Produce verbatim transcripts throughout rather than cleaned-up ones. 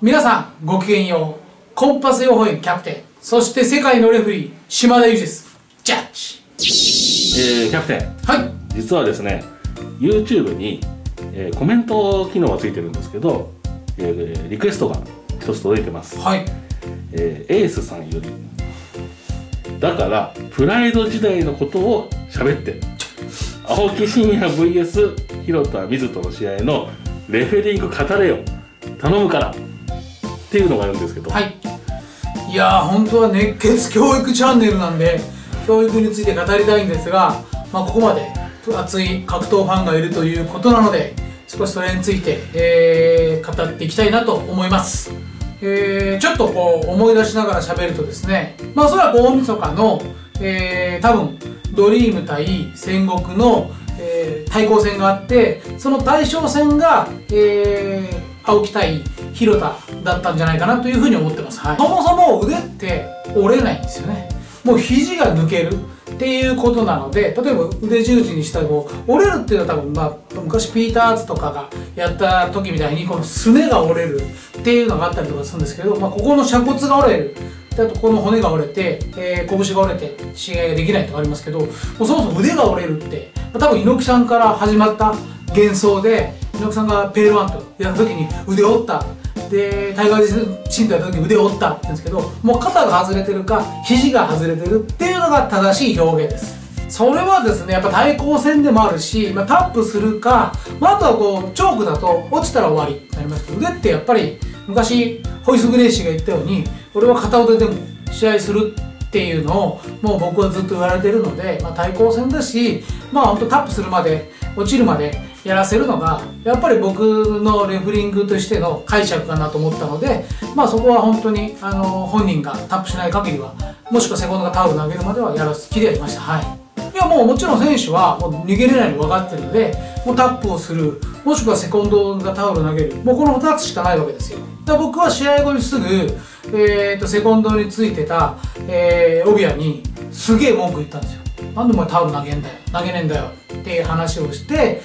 皆さんごきげんよう。コンパス予報員キャプテン、そして世界のレフェリー島田裕二です。ジャッジ、えー、キャプテン、はい、実はですね YouTube に、えー、コメント機能がついてるんですけど、えー、リクエストが一つ届いてます。はい、えー、エースさんより、だからプライド時代のことを喋って青木真也 ブイエス 広田水戸の試合のレフェリング語れよ頼むからっていうのがあるんですけど、はい、いやー本当は熱血教育チャンネルなんで教育について語りたいんですが、まあ、ここまで熱い格闘ファンがいるということなので少しそれについて、えー、語っていきたいなと思います。えー、ちょっとこう思い出しながら喋るとですね、まあそれは大晦日の、えー、多分ドリーム対戦国の、えー、対抗戦があって、その大将戦が、えー、青木対広田だったんじゃないかなというふうに思ってます。はい、そもそも腕って折れないんですよね。もう肘が抜けるっていうことなので、例えば腕十字にしたらもう折れるっていうのは多分、まあ、昔ピーターズとかがやった時みたいにこのすねが折れるっていうのがあったりとかするんですけど、まあ、ここの鎖骨が折れる、あとこの骨が折れて、えー、拳が折れて試合ができないとかありますけど、もうそもそも腕が折れるって、まあ、多分猪木さんから始まった幻想で、猪木さんがペールワンとやった時に腕折った。でタイガーシンとやった時に腕を折ったって言うんですけど、もう肩が外れてるか肘が外れてるっていうのが正しい表現です。それはですねやっぱ対抗戦でもあるし、まあ、タップするか、まあ、あとはこうチョークだと落ちたら終わりになりますけど、腕ってやっぱり昔ホイス・グレイシーが言ったように俺は片腕でも試合するっていうのをもう僕はずっと言われてるので、まあ、対抗戦だし、まあほんとタップするまで落ちるまでやらせるのがやっぱり僕のレフリングとしての解釈かなと思ったので、まあそこは本当にあの本人がタップしない限りは、もしくはセコンドがタオル投げるまではやる気でやりました。はい、いやもうもちろん選手はもう逃げれないの分かってるので、もうタップをする、もしくはセコンドがタオル投げる、もうこのふたつしかないわけですよ。だから僕は試合後にすぐ、えー、とセコンドについてた、えー、オビアにすげえ文句言ったんですよ。なんでお前タオル投げんだよ、投げねえんだよっていう話をして、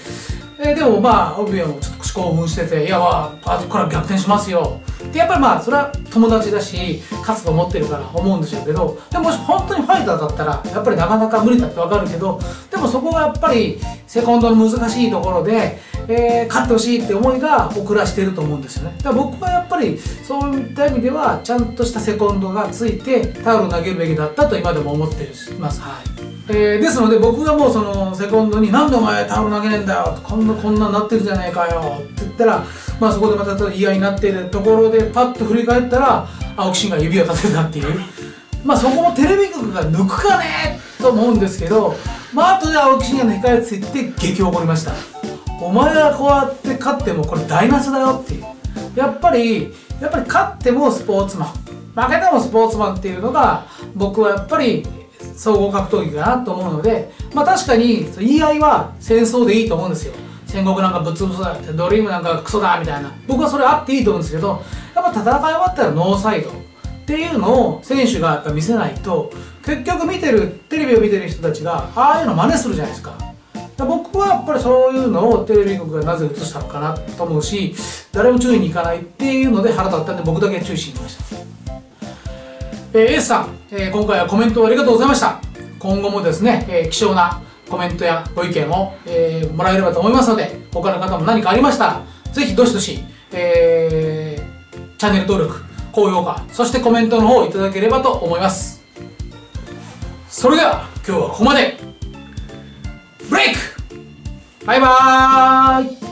えでもまあオビアもちょっと興奮してて「いやまああそこから逆転しますよ」ってやっぱりまあそれは友達だし勝つと思ってるから思うんでしょうけど、でももし本当にファイターだったらやっぱりなかなか無理だって分かるけど、でもそこがやっぱりセコンドの難しいところで、えー、勝ってほしいって思いが遅らしてると思うんですよね。だから僕はやっぱりそういった意味ではちゃんとしたセコンドがついてタオル投げるべきだったと今でも思っています。はい、えー、ですので僕がもうそのセコンドに「なんでお前タオル投げねえんだよ」と「こんなこんなになってるじゃねえかよ」って言ったら、まあそこでまた言い合いになっているところでパッと振り返ったら青木真が指を立てたっていう、まあそこもテレビ局が抜くかねと思うんですけど、まああとで青木真が控えついて激怒りました。お前はこうやって勝ってもこれ台無しだよっていう、やっぱりやっぱり勝ってもスポーツマン負けてもスポーツマンっていうのが僕はやっぱり総合格闘技かなと思うので、まあ確かに言い合いは戦争でいいと思うんですよ。戦国なんかぶっ潰すだ、ドリームなんかクソだみたいな、僕はそれあっていいと思うんですけど、やっぱ戦い終わったらノーサイドっていうのを選手がやっぱ見せないと、結局見てるテレビを見てる人たちがああいうの真似するじゃないですか。だから僕はやっぱりそういうのをテレビ局がなぜ映したのかなと思うし、誰も注意に行かないっていうので腹立ったんで僕だけ注意しに行きました。えー、エースさん、えー、今回はコメントをありがとうございました。今後もですね、えー、希少なコメントやご意見を、えー、もらえればと思いますので、他の方も何かありましたらぜひどしどし、えー、チャンネル登録、高評価、そしてコメントの方をいただければと思います。それでは今日はここまで。ブレイク、バイバーイ。